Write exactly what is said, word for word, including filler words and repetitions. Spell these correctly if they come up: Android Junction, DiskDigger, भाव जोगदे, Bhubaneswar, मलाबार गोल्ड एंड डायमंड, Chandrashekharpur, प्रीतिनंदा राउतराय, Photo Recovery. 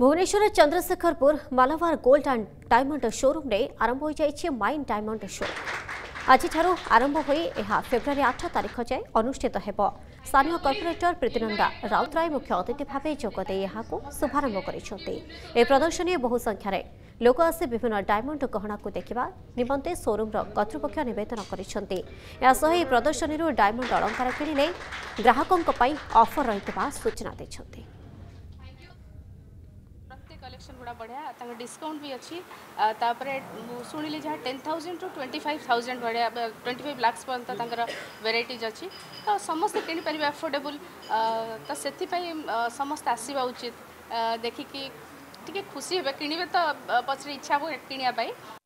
Bhubaneswar Chandrasekharpur मलाबार गोल्ड एंड डायमंड showroom ने आरंभ हो जाए माइन डायमंड शोरूम आज आरंभ हो फेब्रुआरी आठ तारीख जाए अनुष्ठित होब। स्थानीय कर्पोरेटर प्रीतिनंदा राउतराय मुख्य अतिथि भाव जोगदे यहाँ शुभारंभ कर प्रदर्शनी बहु संख्यार लोक आसी विभिन्न डायमंड गहना को देखा निमंते शोरूम कर्तृपक्ष निवेदन कर प्रदर्शनी डायमंड अलंकार किणिले ग्राहकों ऑफर रही सूचना देते। कलेक्शन गुड़ा बढ़िया तंग डिस्काउंट भी अच्छी तापरे सुनिली जहाँ ten thousand to twenty five thousand बढ़िया ट्वेंटी फाइव लाक्स पर्यंत तंगरा वेराइटीज अच्छी तो समस्त किनी परिबे अफोर्डेबल तो सेति पई समस्त आसीबा उचित देखिकी टिके खुशी हेबे किनिबे तो पछरे इच्छा हो किनिया पई